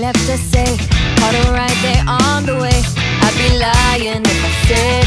Left to say, auto right there on the way. I'd be lying if I said